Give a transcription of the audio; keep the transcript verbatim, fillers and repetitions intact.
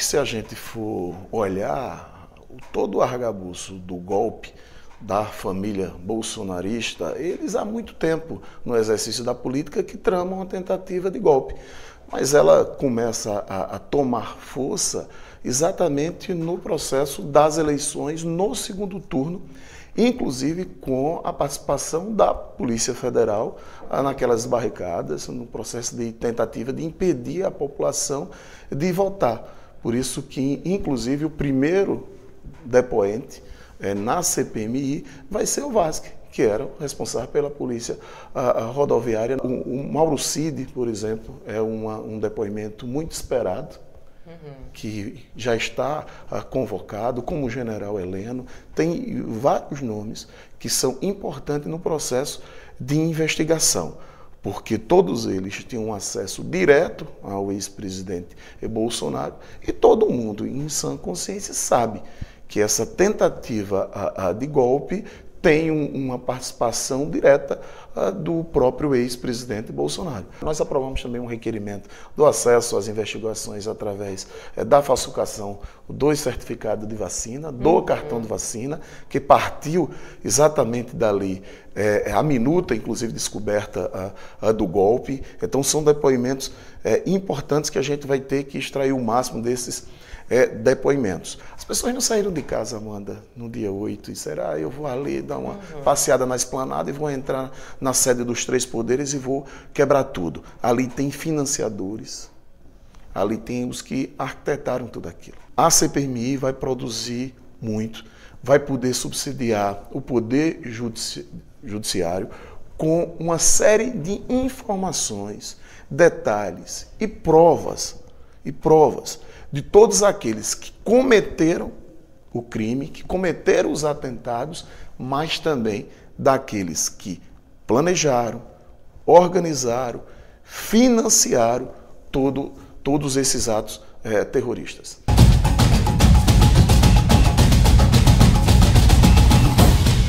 que se a gente for olhar, todo o arcabouço do golpe da família bolsonarista, eles há muito tempo no exercício da política que tramam uma tentativa de golpe. Mas ela começa a, a tomar força exatamente no processo das eleições no segundo turno, inclusive com a participação da Polícia Federal naquelas barricadas, no processo de tentativa de impedir a população de votar. Por isso que, inclusive, o primeiro depoente eh, na C P M I vai ser o Vasque, que era o responsável pela polícia a, a rodoviária. O, o Mauro Cid, por exemplo, é uma, um depoimento muito esperado, que já está ah, convocado, como o general Heleno. Tem vários nomes que são importantes no processo de investigação, porque todos eles tinham um acesso direto ao ex-presidente Bolsonaro, e todo mundo, em sã consciência, sabe que essa tentativa a, a, de golpe tem um, uma participação direta uh, do próprio ex-presidente Bolsonaro. Nós aprovamos também um requerimento do acesso às investigações através uh, da falsificação dos certificados de vacina, do uhum. cartão de vacina, que partiu exatamente dali, uh, a minuta, inclusive, descoberta uh, uh, do golpe. Então, são depoimentos uh, importantes que a gente vai ter que extrair o máximo desses É, depoimentos. As pessoas não saíram de casa, Amanda, no dia oito, e será? Eu vou ali dar uma uhum. passeada na esplanada e vou entrar na sede dos três poderes e vou quebrar tudo. Ali tem financiadores, ali tem os que arquitetaram tudo aquilo. A C P M I vai produzir muito, vai poder subsidiar o poder judici- judiciário com uma série de informações, detalhes e provas, e provas de todos aqueles que cometeram o crime, que cometeram os atentados, mas também daqueles que planejaram, organizaram, financiaram todo, todos esses atos, é, terroristas.